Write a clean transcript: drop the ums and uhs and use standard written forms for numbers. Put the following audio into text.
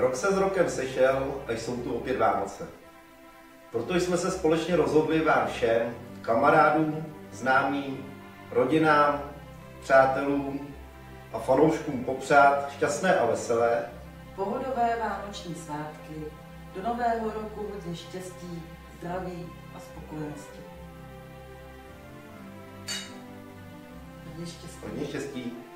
Rok se s rokem sešel a jsou tu opět Vánoce. Proto jsme se společně rozhodli vám všem, kamarádům, známým, rodinám, přátelům a fanouškům popřát šťastné a veselé, pohodové vánoční svátky, do nového roku hodně štěstí, zdraví a spokojenosti. Hodně štěstí.